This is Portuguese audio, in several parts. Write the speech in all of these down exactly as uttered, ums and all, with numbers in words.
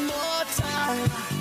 more time. One more time.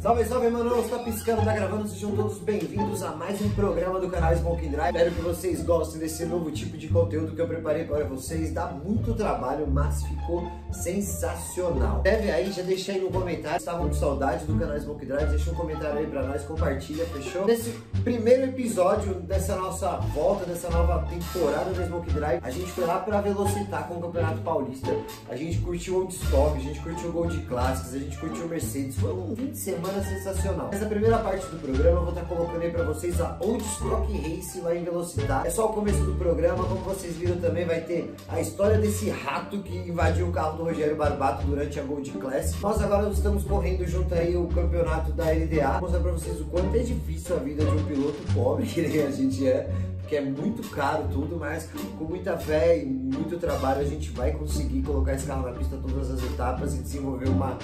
Salve, salve, mano! Está piscando, tá gravando, sejam todos bem-vindos a mais um programa do canal Smoking Drivers. Espero que vocês gostem desse novo tipo de conteúdo que eu preparei para vocês. Dá muito trabalho, mas ficou sensacional. Escreve aí, já deixa aí no comentário. Estavam com saudade do canal Smoking Drivers? Deixa um comentário aí para nós, compartilha, fechou? Nesse primeiro episódio dessa nossa volta, dessa nova temporada do Smoking Drivers, a gente foi lá para Velocitta com o Campeonato Paulista. A gente curtiu o Old Stock, a gente curtiu o Gold Classics, a gente curtiu o Mercedes. Foi um fim de semana sensacional. Nessa primeira parte do programa eu vou estar colocando aí pra vocês a Old Stock Race lá em Velocitta. É só o começo do programa, como vocês viram também vai ter a história desse rato que invadiu o carro do Rogério Barbato durante a Gold Classics. Nós agora estamos correndo junto aí o campeonato da L D A. Vou mostrar pra vocês o quanto é difícil a vida de um piloto pobre, que nem a gente é, porque é muito caro tudo, mas com muita fé e muito trabalho a gente vai conseguir colocar esse carro na pista todas as etapas e desenvolver uma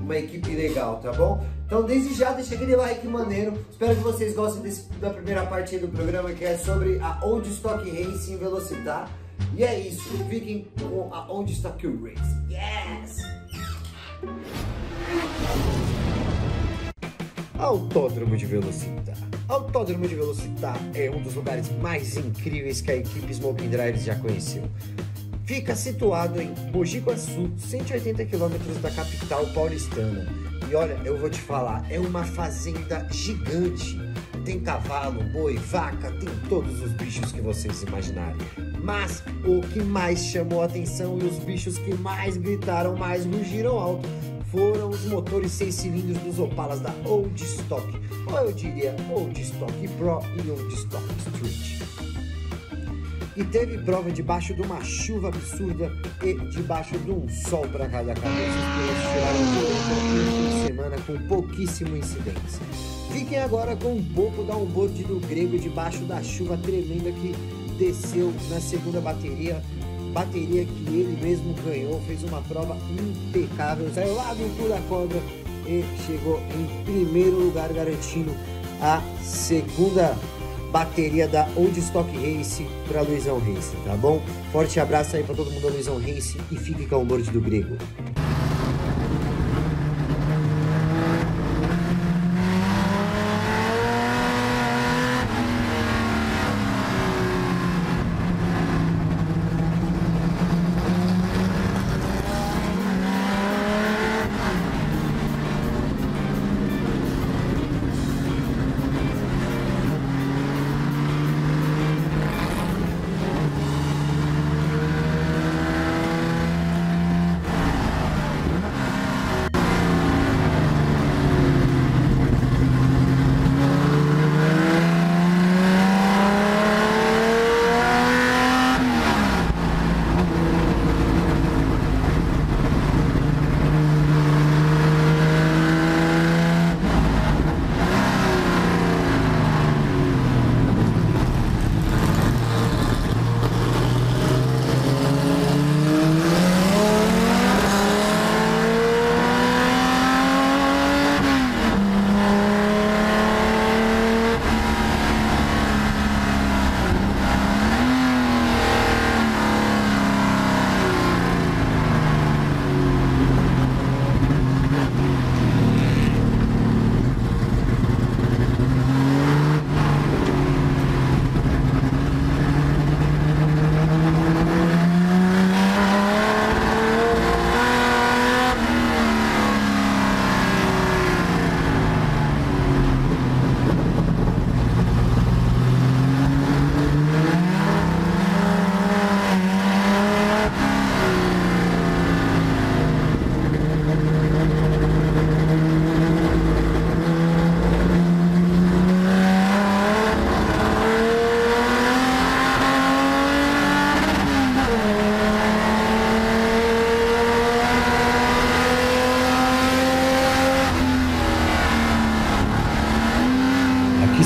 uma equipe legal, tá bom? Então desde já deixa aquele like maneiro. Espero que vocês gostem desse, da primeira parte aí do programa, que é sobre a Old Stock Race em Velocitta. E é isso, fiquem com a Old Stock Race. Yes! Autódromo de Velocitta. Autódromo de Velocitta é um dos lugares mais incríveis que a equipe Smoking Drivers já conheceu. Fica situado em Bojiguassu, cento e oitenta quilômetros da capital paulistana. E olha, eu vou te falar, é uma fazenda gigante. Tem cavalo, boi, vaca, tem todos os bichos que vocês imaginarem. Mas o que mais chamou a atenção e os bichos que mais gritaram, mais rugiram alto, foram os motores seis cilindros dos Opalas da Old Stock. Ou eu diria Old Stock Pro e Old Stock Street. E teve prova debaixo de uma chuva absurda e debaixo de um sol para cada cabeça. Eles tiraram todo o fim de semana com pouquíssimo incidentes. Fiquem agora com um pouco da onboard do Grego debaixo da chuva tremenda que desceu na segunda bateria. Bateria que ele mesmo ganhou, fez uma prova impecável. Saiu lá do pulo da cobra e chegou em primeiro lugar, garantindo a segunda bateria da Old Stock Race para Luizão Race, tá bom? Forte abraço aí para todo mundo da Luizão Race e fique com o board do Grego.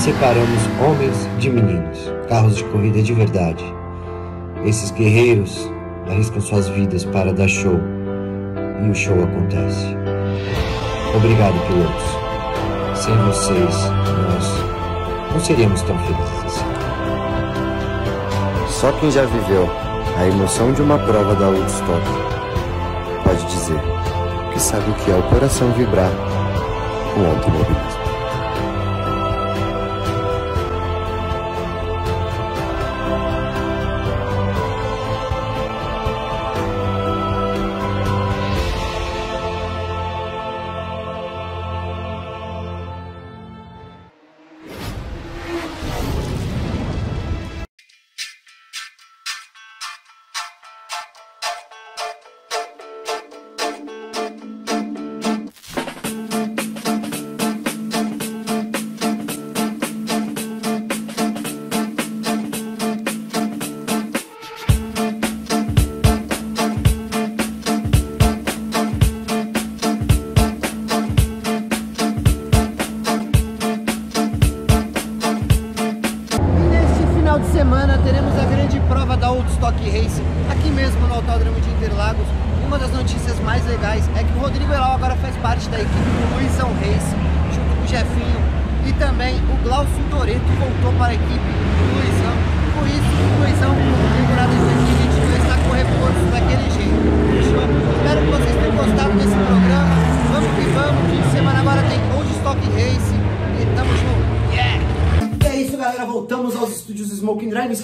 separamos homens de meninos, carros de corrida de verdade. Esses guerreiros arriscam suas vidas para dar show, e o show acontece. Obrigado, pilotos. Sem vocês, nós não seríamos tão felizes. Só quem já viveu a emoção de uma prova da Old Stock pode dizer que sabe o que é o coração vibrar com o automobilismo.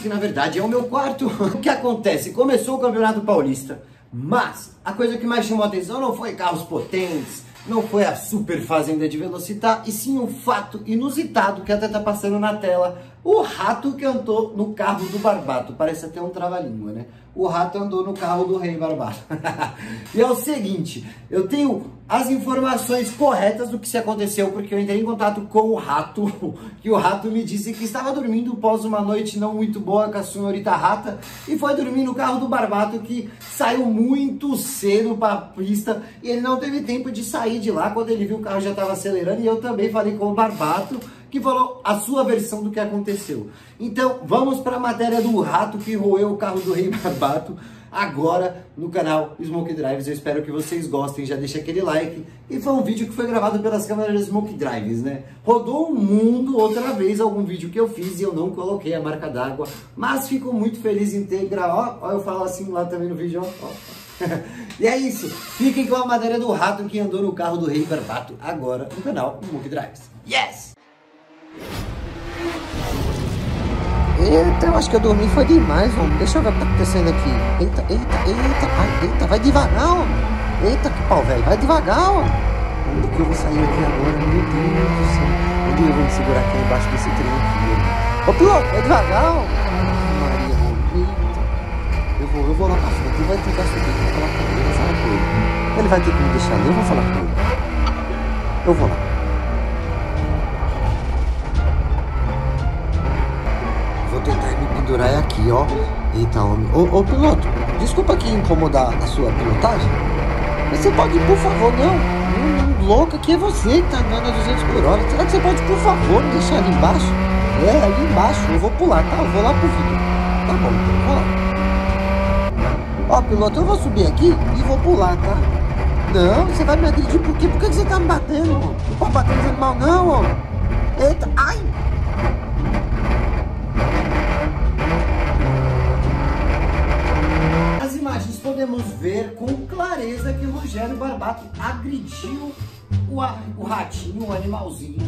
Que na verdade é o meu quarto. O que acontece? Começou o Campeonato Paulista, mas a coisa que mais chamou a atenção não foi carros potentes, não foi a super fazenda de Velocitta, e sim um fato inusitado que até tá passando na tela. O rato que andou no carro do Barbato. Parece até um trava-língua, né? O rato andou no carro do Rei Barbato. E é o seguinte, eu tenho as informações corretas do que se aconteceu, porque eu entrei em contato com o rato, que o rato me disse que estava dormindo após uma noite não muito boa com a senhorita rata, e foi dormir no carro do Barbato, que saiu muito cedo para a pista, e ele não teve tempo de sair de lá. Quando ele viu, o carro já estava acelerando, e eu também falei com o Barbato, que falou a sua versão do que aconteceu. Então vamos para a matéria do rato que roeu o carro do Rei Barbato agora no canal Smoking Drivers. Eu espero que vocês gostem, já deixa aquele like. E foi um vídeo que foi gravado pelas câmeras Smoking Drivers, né? Rodou o mundo outra vez algum vídeo que eu fiz e eu não coloquei a marca d'água, mas fico muito feliz em ter gravado. Ó, ó, eu falo assim lá também no vídeo, ó, ó. E é isso, fiquem com a matéria do rato que andou no carro do Rei Barbato agora no canal Smoking Drivers. Yes! Eita, eu acho que eu dormi foi demais, homem. Deixa eu ver o que tá acontecendo aqui. Eita, eita, eita, ai, eita, vai devagar, homem. Eita, que pau, velho, vai devagar, homem. Onde que eu vou sair aqui agora, meu Deus do céu? Onde eu vou me segurar aqui embaixo desse trem aqui? Ô, piloto, vai devagar, homem. Maria, homem, eita. Eu vou, eu vou lá pra frente, ele vai tentar subir, eu vou falar com ele, sabe com ele. Ele vai ter que me deixar ali, eu vou falar com ele. Eu vou lá. Durar é aqui, ó. Eita, homem. Ô, ô, piloto, desculpa aqui incomodar a sua pilotagem, mas você pode, por favor, não. Hum, louca, que é você que tá andando a duzentos por hora. Será que você pode, por favor, me deixar ali embaixo? É, ali embaixo. Eu vou pular, tá? Eu vou lá pro vídeo. Tá bom, então, vou lá. Ó, piloto, eu vou subir aqui e vou pular, tá? Não, você vai me agredir por quê? Por que você tá me batendo, homem? Não pode bater nos animais, não, homem. Eita, ai! Podemos ver com clareza que o Rogério Barbato agrediu o, a, o ratinho, o animalzinho.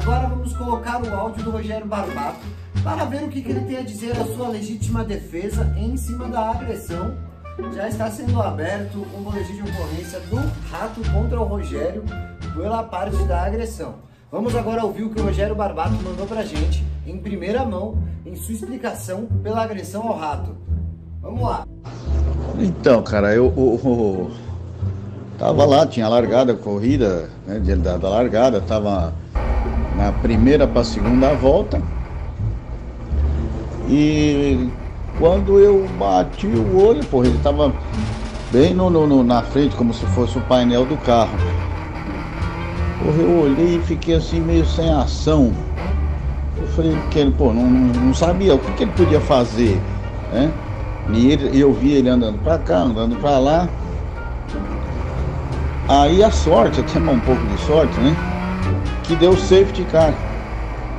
Agora vamos colocar o áudio do Rogério Barbato para ver o que, que ele tem a dizer a sua legítima defesa em cima da agressão. Já está sendo aberto um boletim de ocorrência do rato contra o Rogério pela parte da agressão. Vamos agora ouvir o que o Rogério Barbato mandou pra gente em primeira mão, em sua explicação pela agressão ao rato. Vamos lá! Então, cara, eu, eu, eu tava lá, tinha largado a corrida, né, da, da largada, tava na primeira para a segunda volta. E quando eu bati o olho, porra, ele tava bem no, no, na frente, como se fosse o painel do carro. Porra, eu olhei e fiquei assim meio sem ação. Eu falei que ele, pô, não, não sabia o que, que ele podia fazer, né? E ele, eu vi ele andando pra cá, andando pra lá. Aí a sorte, até um pouco de sorte, né? Que deu safety car,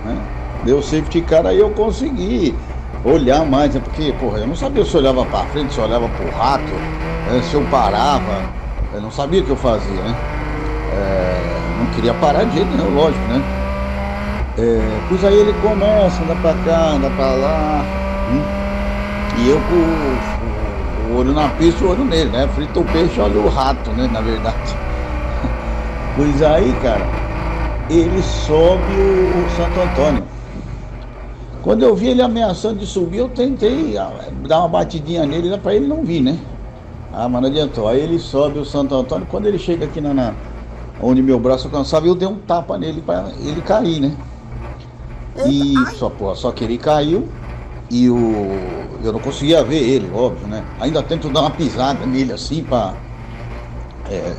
né? Deu safety car, aí eu consegui olhar mais, né? Porque, porra, eu não sabia se eu olhava pra frente, se eu olhava pro rato, né? Se eu parava, eu não sabia o que eu fazia, né? É, não queria parar de jeito nenhum, lógico, né? É, pois aí ele começa, anda pra cá, anda pra lá, né? E eu com o olho na pista e o olho nele, né? Frita o peixe, olha o rato, né? Na verdade. Pois aí, cara, ele sobe o, o Santo Antônio. Quando eu vi ele ameaçando de subir, eu tentei dar uma batidinha nele, pra ele não vir, né? Ah, mas não adiantou. Aí ele sobe o Santo Antônio, quando ele chega aqui na, na onde meu braço alcançava, eu dei um tapa nele pra ele cair, né? E só, porra, só que ele caiu e o, eu não conseguia ver ele, óbvio, né? Ainda tento dar uma pisada nele assim pra, é,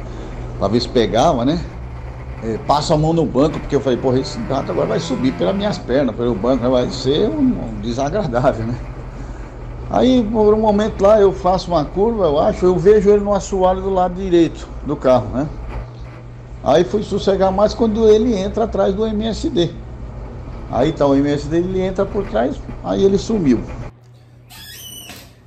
pra ver se pegava, né? É, passo a mão no banco, porque eu falei, porra, esse gato agora vai subir pelas minhas pernas, pelo banco, né? Vai ser um, um desagradável, né? Aí por um momento lá eu faço uma curva, eu acho, eu vejo ele no assoalho do lado direito do carro, né? Aí fui sossegar mais quando ele entra atrás do M S D. Aí tá o M S D, ele entra por trás, aí ele sumiu.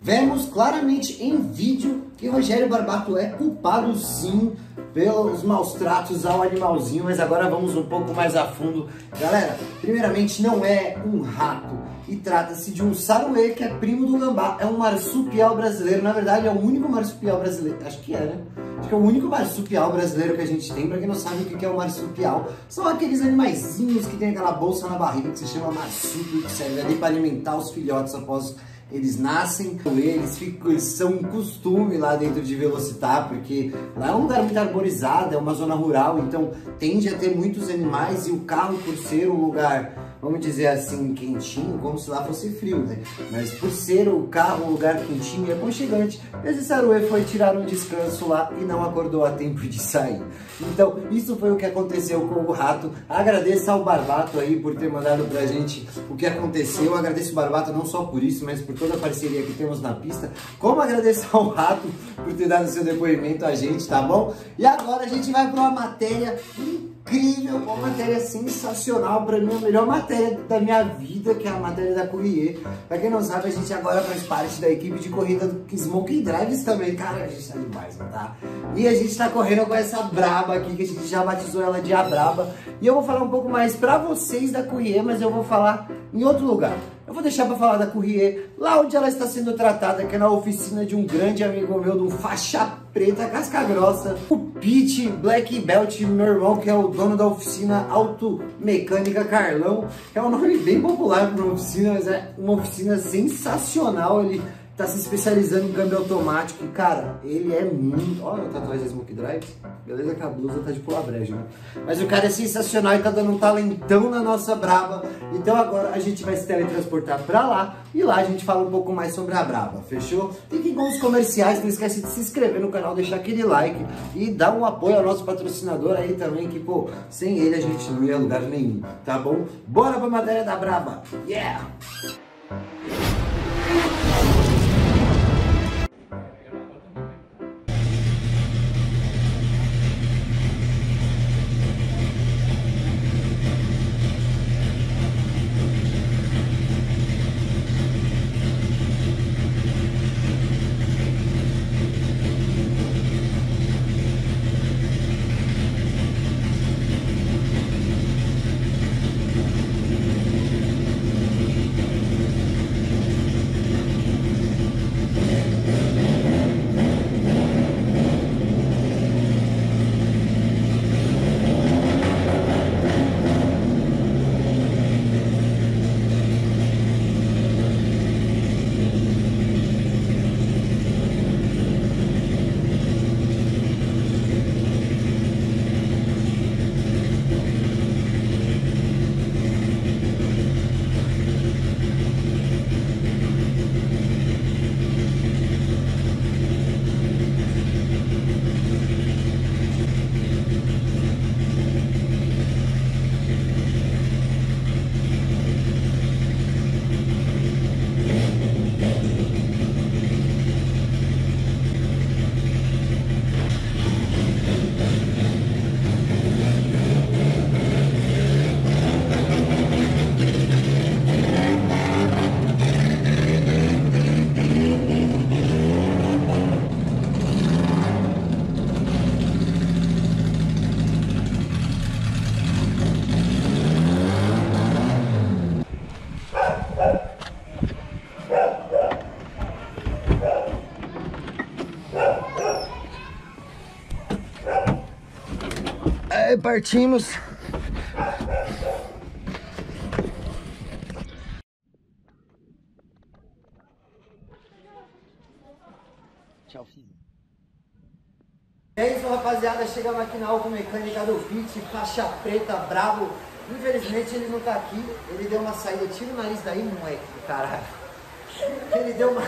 Vemos claramente em vídeo que Rogério Barbato é culpado sim pelos maus tratos ao animalzinho, mas agora vamos um pouco mais a fundo. Galera, primeiramente não é um rato, e trata-se de um saruê, que é primo do gambá, é um marsupial brasileiro, na verdade é o único marsupial brasileiro, acho que é, né? Acho que é o único marsupial brasileiro que a gente tem. Pra quem não sabe o que é o marsupial, são aqueles animaizinhos que tem aquela bolsa na barriga que se chama marsúpio, que serve ali para alimentar os filhotes após eles nascem. Eles ficam, são um costume lá dentro de Velocitta, porque lá é um lugar muito arborizado, é uma zona rural, então tende a ter muitos animais, e o carro, por ser um lugar, vamos dizer assim, quentinho, como se lá fosse frio, né? Mas por ser o carro um lugar quentinho e aconchegante, esse saruê foi tirar um descanso lá e não acordou a tempo de sair. Então, isso foi o que aconteceu com o rato. Agradeço ao Barbato aí por ter mandado pra gente o que aconteceu. Agradeço o Barbato não só por isso, mas por toda a parceria que temos na pista. Como agradecer ao rato por ter dado seu depoimento a gente, tá bom? E agora a gente vai pra uma matéria incrível, uma matéria sensacional, pra mim a melhor matéria da minha vida, que é a matéria da Corrier. Pra quem não sabe, a gente agora faz parte da equipe de corrida do Smoking Drivers também. Cara, a gente tá demais, não tá? E a gente tá correndo com essa braba aqui, que a gente já batizou ela de a braba. E eu vou falar um pouco mais pra vocês da Corrier, mas eu vou falar em outro lugar. Eu vou deixar pra falar da Corrier lá onde ela está sendo tratada, que é na oficina de um grande amigo meu, do Faixa Preta Casca Grossa, o Pete Black Belt, meu irmão, que é o dono da oficina Auto Mecânica Carlão, que é um nome bem popular para uma oficina, mas é uma oficina sensacional. Ele tá se especializando em câmbio automático e, cara, ele é muito... Olha a tatuagem da Smoke Drive. Beleza que a blusa tá de pular brejo, né? Mas o cara é sensacional e tá dando um talentão na nossa braba. Então agora a gente vai se teletransportar pra lá, e lá a gente fala um pouco mais sobre a braba, fechou? Fiquem com os comerciais, não esquece de se inscrever no canal, deixar aquele like e dar um apoio ao nosso patrocinador aí também, que, pô, sem ele a gente não ia a lugar nenhum, tá bom? Bora pra matéria da braba! Yeah! Aí partimos. Tchau, filho. É isso, rapaziada. Chegamos aqui na Auto Mecânica do Pete, Faixa Preta, brabo. Infelizmente ele não tá aqui. Ele deu uma saída. Tira o nariz daí, moleque, caralho. Ele deu uma,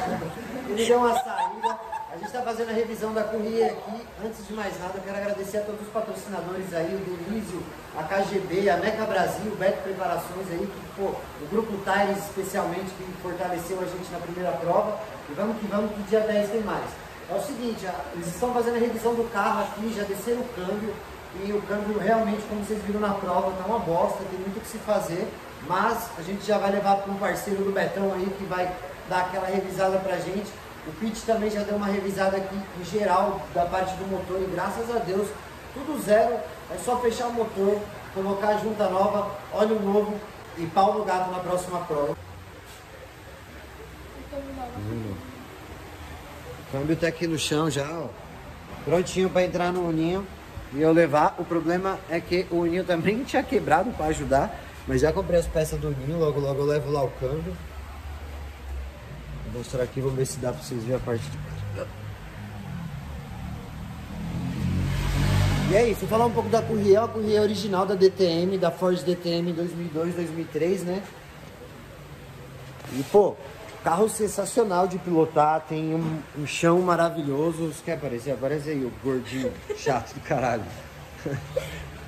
ele deu uma saída. A gente está fazendo a revisão da Corrier aqui. Antes de mais nada, eu quero agradecer a todos os patrocinadores aí, o Delizio, a K G B, a MECA Brasil, o Betão Preparações aí, que, pô, o Grupo Tires especialmente, que fortaleceu a gente na primeira prova. E vamos que vamos, que dia dez tem mais. É o seguinte, eles estão fazendo a revisão do carro aqui, já desceram o câmbio, e o câmbio realmente, como vocês viram na prova, tá uma bosta, tem muito o que se fazer, mas a gente já vai levar para um parceiro do Betão aí, que vai dar aquela revisada pra gente. O Pete também já deu uma revisada aqui em geral da parte do motor e graças a Deus, tudo zero, é só fechar o motor, colocar a junta nova, óleo novo e pau no gato na próxima prova. Hum. O câmbio tá aqui no chão já, ó, prontinho para entrar no uninho e eu levar. O problema é que o uninho também tinha quebrado para ajudar, mas já comprei as peças do uninho, logo logo eu levo lá o câmbio. Vou mostrar aqui, vamos ver se dá pra vocês verem a parte de cá. E é isso, falar um pouco da Corrier. A Corrier original da D T M, da Ford D T M dois mil e dois, dois mil e três, né? E pô, carro sensacional de pilotar, tem um, um chão maravilhoso. Você quer aparecer? Aparece aí, o gordinho chato do caralho.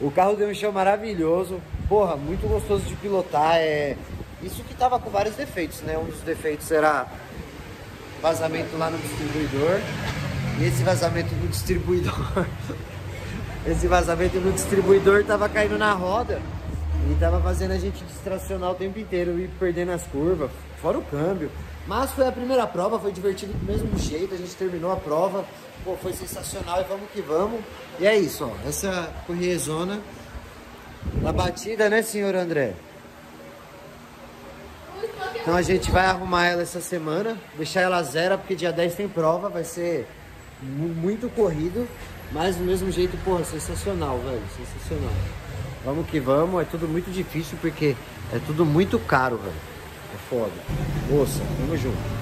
O carro deu um chão maravilhoso, porra, muito gostoso de pilotar, é... Isso que tava com vários defeitos, né? Um dos defeitos era vazamento lá no distribuidor. E esse vazamento no distribuidor... esse vazamento no distribuidor tava caindo na roda e tava fazendo a gente distracionar o tempo inteiro e perdendo as curvas, fora o câmbio. Mas foi a primeira prova, foi divertido do mesmo jeito, a gente terminou a prova. Pô, foi sensacional e vamos que vamos. E é isso, ó. Essa corrierzona na batida, né, senhor André? Então a gente vai arrumar ela essa semana, deixar ela zero, porque dia dez tem prova, vai ser muito corrido, mas do mesmo jeito, porra, sensacional, velho, sensacional. Vamos que vamos, é tudo muito difícil, porque é tudo muito caro, velho, é foda. Moça, vamos junto.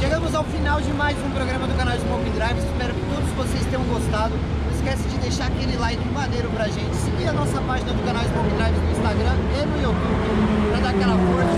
Chegamos ao final de mais um programa do canal Smoking Drivers. Espero que todos vocês tenham gostado. Não esquece de deixar aquele like maneiro pra gente. Seguir a nossa página do canal Smoking Drivers no Instagram e no YouTube pra dar aquela força.